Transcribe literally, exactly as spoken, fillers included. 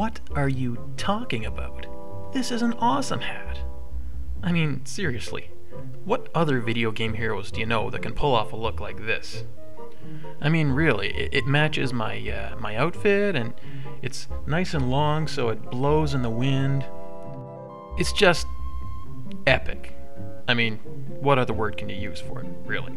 What are you talking about? This is an awesome hat. I mean, seriously, what other video game heroes do you know that can pull off a look like this? I mean, really, it, it matches my, uh, my outfit, and it's nice and long so it blows in the wind. It's just epic. I mean, what other word can you use for it, really?